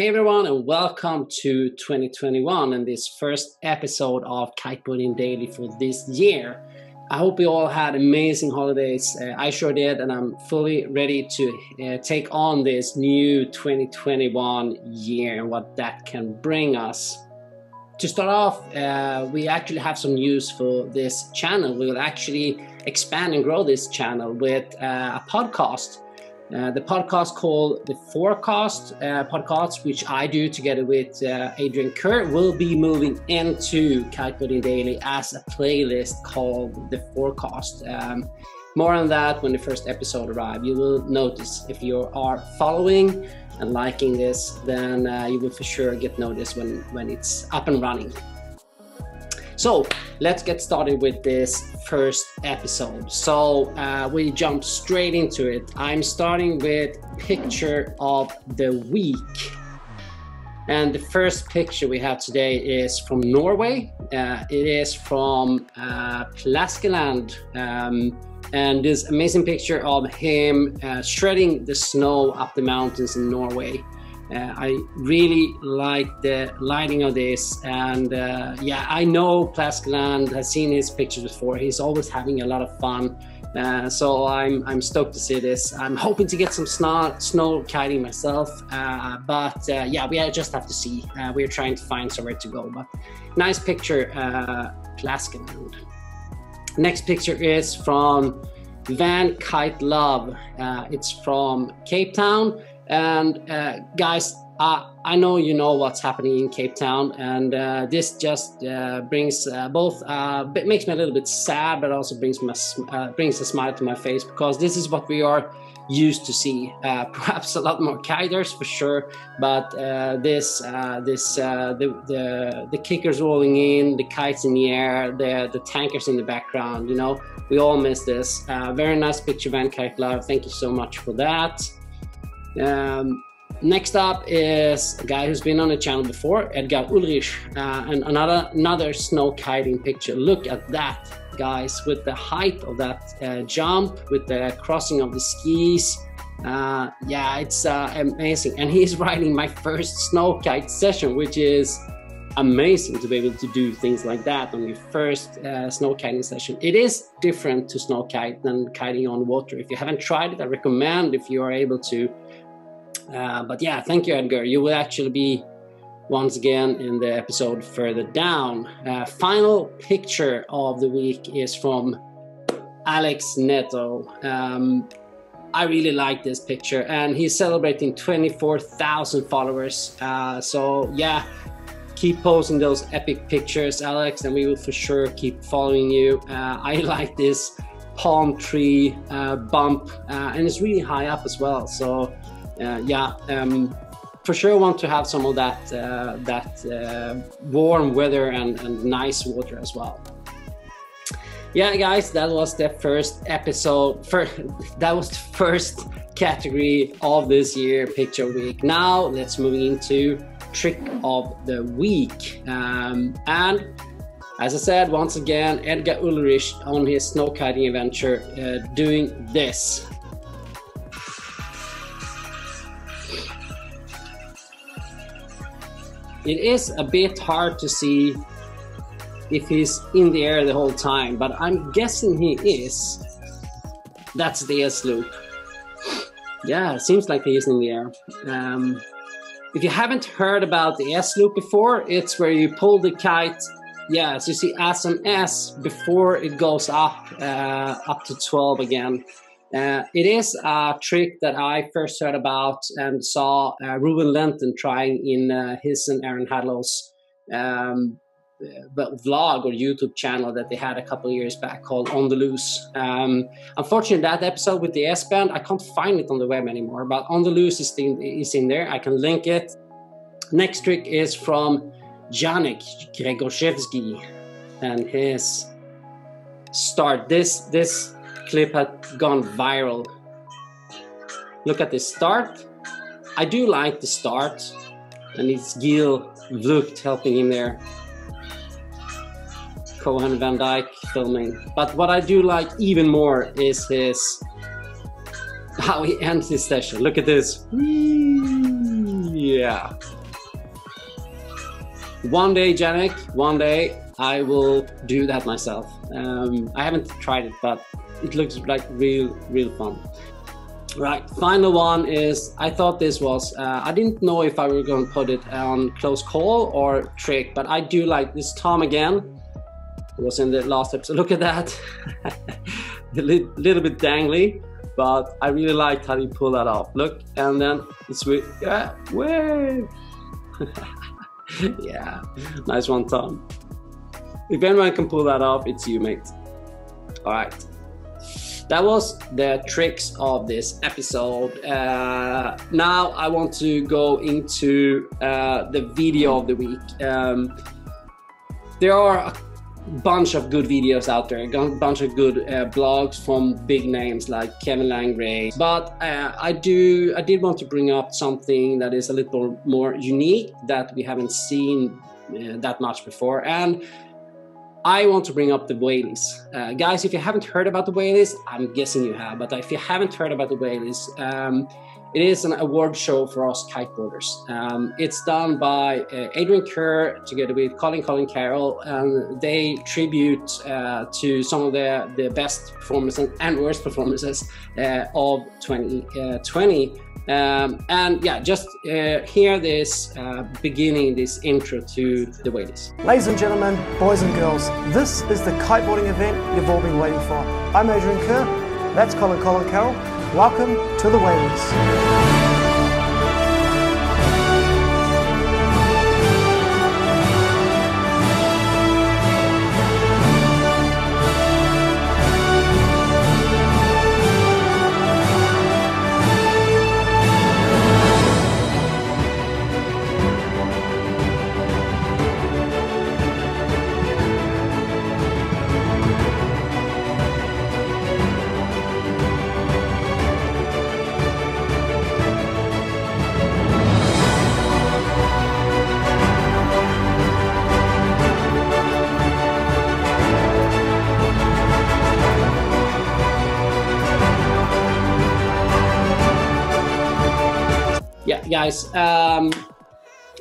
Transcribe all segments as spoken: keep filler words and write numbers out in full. Hey everyone, and welcome to twenty twenty-one and this first episode of Kiteboarding Daily for this year. I hope you all had amazing holidays. Uh, I sure did, and I'm fully ready to uh, take on this new twenty twenty-one year and what that can bring us. To start off, uh, we actually have some news for this channel. We will actually expand and grow this channel with uh, a podcast. Uh, the podcast called The Forecast uh, podcast, which I do together with uh, Adrian Kerr, will be moving into Kiteboarding Daily as a playlist called The Forecast. Um, more on that when the first episode arrives. You will notice if you are following and liking this, then uh, you will for sure get noticed when, when it's up and running. So let's get started with this first episode. So uh, we jump straight into it. I'm starting with picture of the week. And the first picture we have today is from Norway. Uh, it is from uh, Plaskeland. Um, and this amazing picture of him uh, shredding the snow up the mountains in Norway. Uh, I really like the lighting of this, and uh, yeah, I know Plaskeland has seen his pictures before. He's always having a lot of fun, uh, so I'm I'm stoked to see this. I'm hoping to get some snow, snow kiting myself, uh, but uh, yeah, we just have to see. Uh, we're trying to find somewhere to go, but nice picture, uh, Plaskeland. Next picture is from Van Kite Love. Uh, it's from Cape Town. And uh, guys, uh, I know you know what's happening in Cape Town, and uh, this just uh, brings uh, both, uh, it makes me a little bit sad, but also brings, my, uh, brings a smile to my face, because this is what we are used to see. Uh, perhaps a lot more kiters for sure, but uh, this, uh, this, uh, the, the, the kickers rolling in, the kites in the air, the, the tankers in the background, you know, we all miss this. Uh, very nice picture, Van Kite Love. Thank you so much for that. Um, next up is a guy who's been on the channel before, Edgar Ulrich, uh, and another another snow kiting picture. Look at that, guys, with the height of that uh, jump, with the crossing of the skis. Uh, yeah, it's uh, amazing. And he's riding my first snow kite session, which is amazing to be able to do things like that on your first uh, snow kiting session. It is different to snow kite than kiting on water. If you haven't tried it, I recommend if you are able to. Uh, but yeah, thank you, Edgar. You will actually be once again in the episode further down. Uh, final picture of the week is from Alex Neto. Um, I really like this picture, and he's celebrating twenty-four thousand followers. Uh, so yeah, keep posting those epic pictures, Alex, and we will for sure keep following you. Uh, I like this palm tree uh, bump, uh, and it's really high up as well. So. Uh, yeah, um, for sure want to have some of that, uh, that uh, warm weather and, and nice water as well. Yeah, guys, that was the first episode. First, that was the first category of this year, Picture Week. Now let's move into Trick of the Week. Um, and as I said, once again, Edgar Ulrich on his snow kiting adventure uh, doing this. It is a bit hard to see if he's in the air the whole time, but I'm guessing he is. That's the S loop. Yeah, it seems like he is in the air. Um, if you haven't heard about the S loop before, it's where you pull the kite, yeah, so you see as an S before it goes up, uh, up to twelve again. Uh, it is a trick that I first heard about and saw uh, Ruben Lenten trying in uh, his and Aaron Hadlow's um, vlog or YouTube channel that they had a couple of years back called On The Loose. Um, unfortunately, that episode with the S-band, I can't find it on the web anymore, but On The Loose is in, is in there. I can link it. Next trick is from Janik Gregorzewski and his start. This, this... clip had gone viral. Look at this start. I do like the start, and it's Giel Vlucht helping him there. Cohen van Dijk filming. But what I do like even more is his how he ends his session. Look at this. Yeah. One day, Janik, one day I will do that myself. Um, I haven't tried it, but it looks like real, real fun. Right, final one is, I thought this was, uh, I didn't know if I were going to put it on close call or trick, but I do like this Tom again. It was in the last episode. Look at that. A little bit dangly, but I really liked how you pull that off. Look, and then it's with, yeah, wave. Yeah, nice one, Tom. If anyone can pull that off, it's you, mate. All right. That was the tricks of this episode. Uh, now I want to go into uh, the video of the week. Um, there are a bunch of good videos out there, a bunch of good uh, blogs from big names like Kevin Langray. But uh, I do, I did want to bring up something that is a little more unique that we haven't seen uh, that much before. And I want to bring up the Whaleys. Uh, guys, if you haven't heard about the Whaleys, I'm guessing you have, but if you haven't heard about the Whaleys, um, it is an award show for us kiteboarders. Um, it's done by uh, Adrian Kerr together with Colin, Colin Carroll, and they tribute uh, to some of the, the best performances and worst performances uh, of twenty twenty. Um, and yeah, just uh, hear this uh, beginning, this intro to the Whaleys. Ladies and gentlemen, boys and girls, this is the kiteboarding event you've all been waiting for. I'm Adrian Kerr, that's Colin Colin Carroll. Welcome to the Whaleys. Guys, um,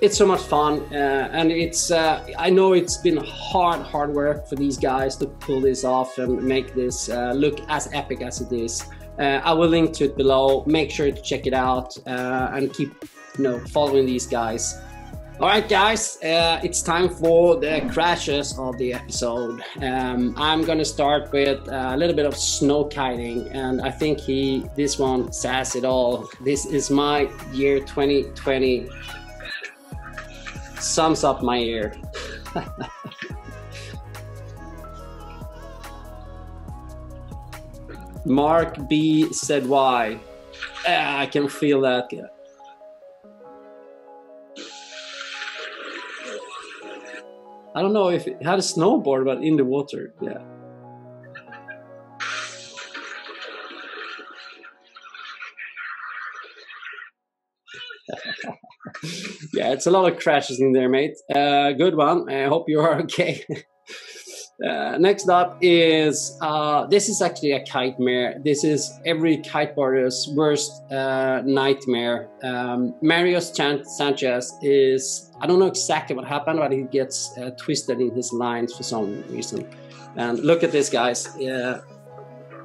it's so much fun, uh, and it's uh, I know it's been hard, hard work for these guys to pull this off and make this uh, look as epic as it is. Uh, I will link to it below. Make sure to check it out uh, and keep, you know, following these guys. All right, guys, uh, it's time for the crashes of the episode. Um, I'm gonna start with a little bit of snow kiting, and I think he this one says it all. This is my year twenty twenty. Sums up my year. Mark B said why. Uh, I can feel that. I don't know if it had a snowboard, but in the water, yeah. Yeah, it's a lot of crashes in there, mate. Uh, good one. I hope you are okay. Uh, next up is, uh, this is actually a kitemare. This is every kiteboarder's worst uh, nightmare. Um, Marius Sanchez is, I don't know exactly what happened, but he gets uh, twisted in his lines for some reason. And look at this, guys. Uh,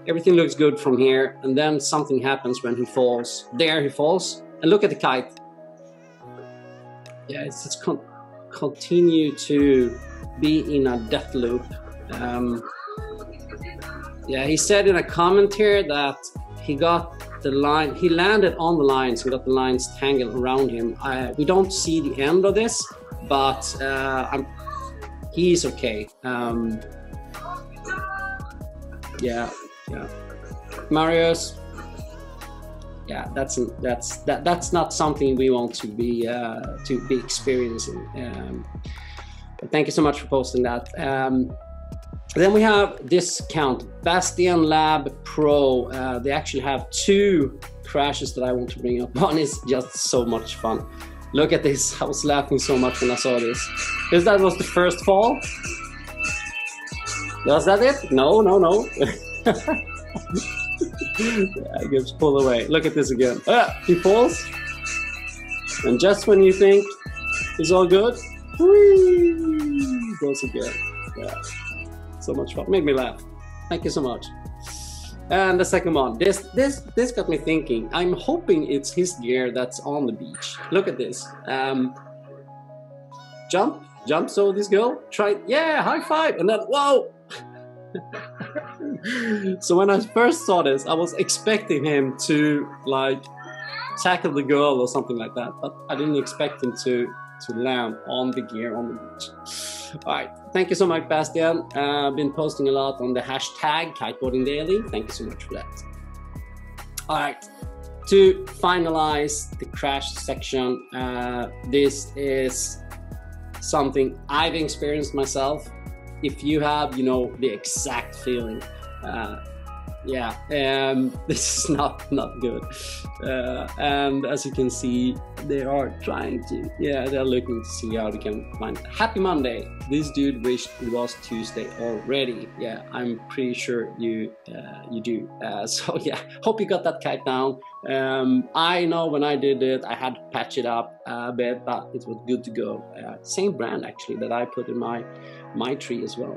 everything looks good from here. And then something happens when he falls. There he falls. And look at the kite. Yeah, it's, it's con continue to be in a death loop. Um, yeah, he said in a comment here that he got the line, he landed on the lines, he got the lines tangled around him. I, we don't see the end of this, but uh, I'm, he's okay. Um, yeah, yeah. Marius, yeah, that's that's that that's not something we want to be uh, to be experiencing. Um, Thank you so much for posting that. Um, then we have discount Bastien Lab Pro. Uh, they actually have two crashes that I want to bring up on. It's just so much fun. Look at this. I was laughing so much when I saw this. Because that was the first fall. Was that it? No, no, no. Yeah, he gets pulled away. Look at this again. Ah, he falls. And just when you think it's all good, whee, goes again. Yeah. So much fun. Make me laugh. Thank you so much. And the second one, this this this got me thinking. I'm hoping it's his gear that's on the beach. Look at this. Um, jump, jump. So this girl tried, yeah, high five, and then whoa. So when I first saw this, I was expecting him to like tackle the girl or something like that, but I didn't expect him to to land on the gear on the beach. All right, thank you so much, Bastien. Uh, I've been posting a lot on the hashtag Kiteboarding Daily. Thank you so much for that. All right, to finalize the crash section, uh, this is something I've experienced myself. If you have, you know, the exact feeling, uh, yeah, um, this is not not good. Uh, and as you can see, they are trying to, yeah, they're looking to see how they can find it. Happy Monday. This dude wished it was Tuesday already. Yeah, I'm pretty sure you uh, you do. Uh, so yeah, hope you got that kite down. Um, I know when I did it, I had to patch it up a bit, but it was good to go. Uh, same brand actually that I put in my my tree as well.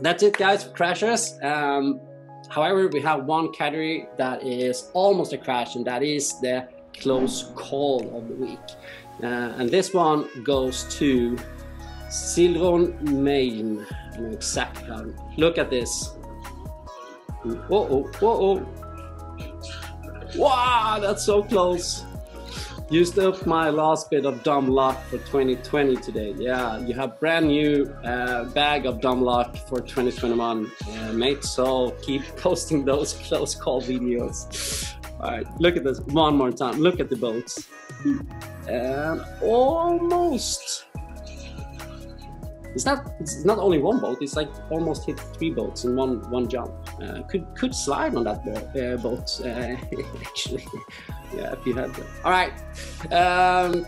That's it, guys, for crashes. Um, however, we have one category that is almost a crash, and that is the close call of the week. Uh, and this one goes to Silvon Main. I know exactly how. Look at this. Whoa, whoa, whoa. Wow, that's so close. Used up my last bit of dumb luck for twenty twenty today. Yeah, you have brand new uh, bag of dumb luck for twenty twenty-one, uh, mate. So keep posting those close call videos. All right, look at this one more time. Look at the boats. And almost. It's not. It's not only one boat. It's like almost hit three boats in one one jump. Uh, could could slide on that boat, uh, boat uh, actually. Yeah, if you had that. All right. Um,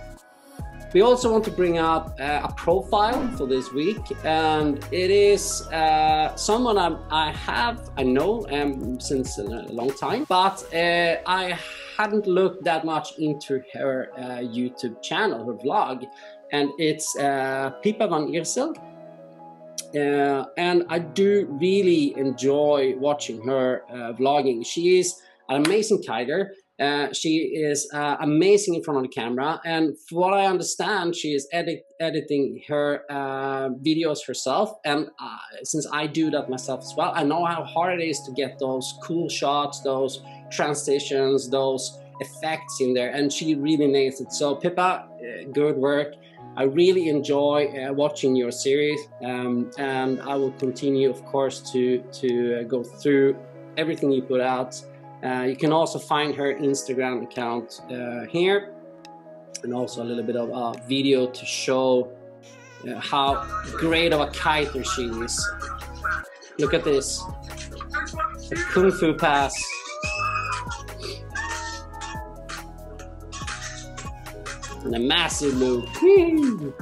we also want to bring up uh, a profile for this week, and it is uh, someone I, I have I know um, since a long time, but uh, I hadn't looked that much into her uh, YouTube channel, her vlog. And it's uh, Pippa van Iersel, uh, and I do really enjoy watching her uh, vlogging. She is an amazing kiter. Uh, she is uh, amazing in front of the camera, and from what I understand, she is edit editing her uh, videos herself. And uh, since I do that myself as well, I know how hard it is to get those cool shots, those transitions, those effects in there, and she really nails it. So Pippa, uh, good work. I really enjoy uh, watching your series, um, and I will continue, of course, to to uh, go through everything you put out. Uh, you can also find her Instagram account uh, here, and also a little bit of a video to show uh, how great of a kiter she is. Look at this, a kung fu pass. And a massive move. Whee!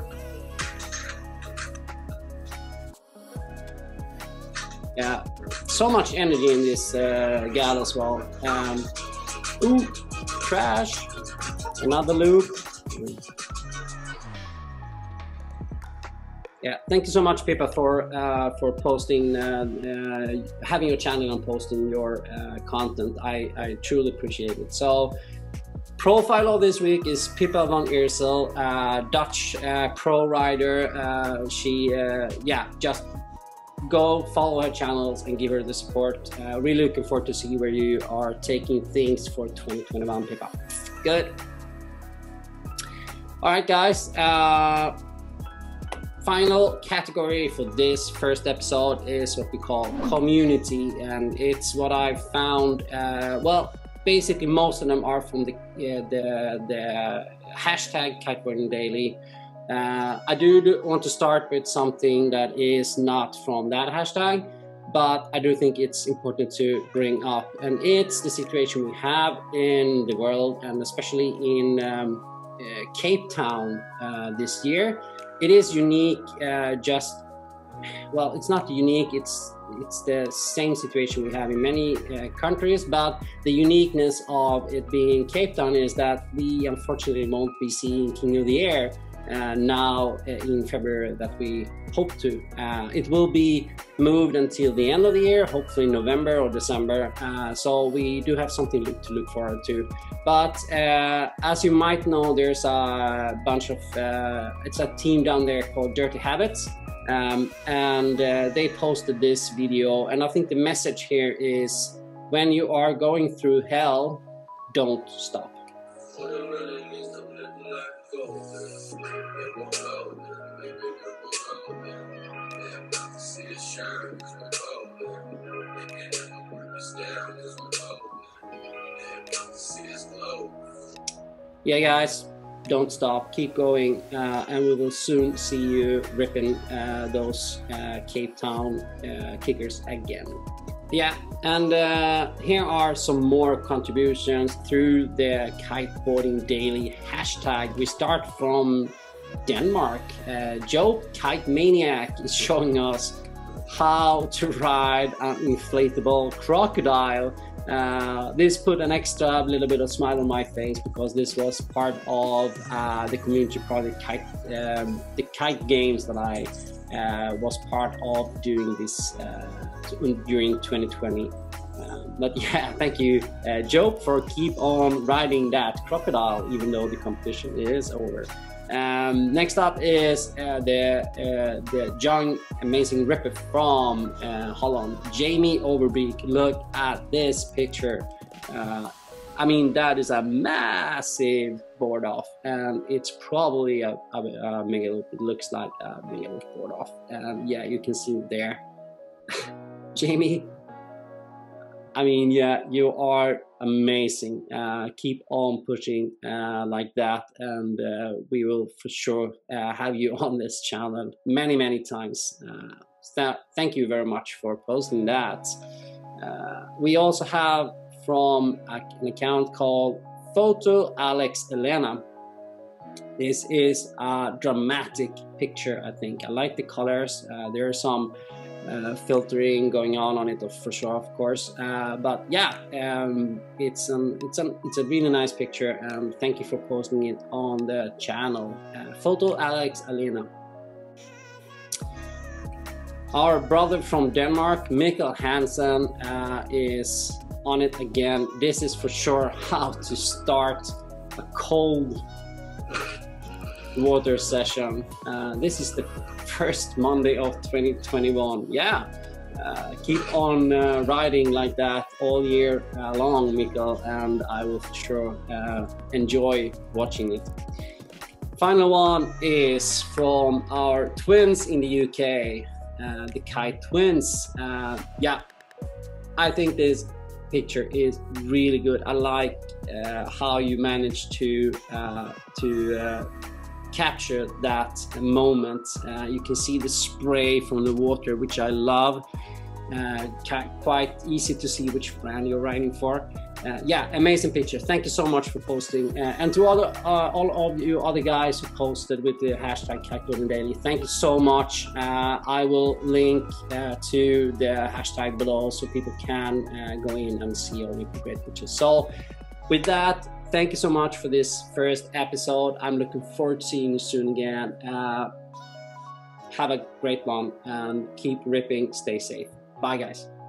Yeah, so much energy in this uh, gal as well. Um, ooh, crash. Another loop. Yeah, thank you so much, Pippa, for uh, for posting, uh, uh, having your channel and posting your uh, content. I, I truly appreciate it. So. Profile of this week is Pippa van Iersel, uh, Dutch uh, pro rider. Uh, she, uh, yeah, just go follow her channels and give her the support. Uh, really looking forward to see where you are taking things for twenty twenty-one, Pippa. Good. All right, guys. Uh, Final category for this first episode is what we call community, and it's what I found. Uh, well. Basically, most of them are from the uh, the, the hashtag Kiteboarding Daily. Uh, I do, do want to start with something that is not from that hashtag, but I do think it's important to bring up, and it's the situation we have in the world, and especially in um, uh, Cape Town uh, this year. It is unique, uh, just Well, it's not unique. It's it's the same situation we have in many uh, countries, but the uniqueness of it being in Cape Town is that we unfortunately won't be seeing King of the Air uh, now uh, in February that we hope to. Uh, it will be moved until the end of the year, hopefully November or December. Uh, so we do have something to look forward to. But uh, as you might know, there's a bunch of, uh, it's a team down there called Dirty Habits. Um, and uh, they posted this video, and I think the message here is, when you are going through hell, don't stop. Yeah, guys. Don't stop, keep going, uh, and we will soon see you ripping uh, those uh, Cape Town uh, kickers again. Yeah, and uh, here are some more contributions through the Kiteboarding Daily hashtag. We start from Denmark. Uh, Joe Kite Maniac is showing us how to ride an inflatable crocodile. Uh, this put an extra little bit of smile on my face, because this was part of uh, the community project Kite, um, the Kite Games, that I uh, was part of during this uh, during twenty twenty. Uh, but yeah, thank you, uh, Joe, for keep on riding that crocodile, even though the competition is over. Um, next up is uh, the uh, the young amazing ripper from uh, Holland, Jamie Overbeek. Look at this picture. Uh, I mean, that is a massive board off, and it's probably a, a, a megalop. It looks like a megalop board off. Um, yeah, you can see it there, Jamie. I mean, yeah, you are amazing. Uh, keep on pushing uh, like that, and uh, we will for sure uh, have you on this channel many, many times. Uh, so thank you very much for posting that. Uh, we also have from an account called Photo Alex Elena. This is a dramatic picture, I think. I like the colors. Uh, there are some Uh, filtering going on on it for sure, of course, uh, but yeah, um, it's um, it's um, it's a really nice picture, and thank you for posting it on the channel, uh, Photo Alex Elena. Our brother from Denmark, Mikkel Hansen, uh, is on it again. This is for sure how to start a cold water session. Uh, this is the first Monday of twenty twenty-one. Yeah, uh, keep on uh, riding like that all year uh, long, Mikkel, and I will for sure uh, enjoy watching it. Final one is from our twins in the U K, uh, the Kite twins. Uh, yeah, I think this picture is really good. I like uh, how you managed to uh, to uh, capture that moment. Uh, you can see the spray from the water, which I love. Uh, quite easy to see which brand you're riding for. Uh, yeah, amazing picture. Thank you so much for posting. Uh, and to all, the, uh, all of you other guys who posted with the hashtag Kiteboarding Daily, thank you so much. Uh, I will link uh, to the hashtag below so people can uh, go in and see all the great pictures. So with that, thank you so much for this first episode. I'm looking forward to seeing you soon again. Uh, have a great one and keep ripping. Stay safe. Bye, guys.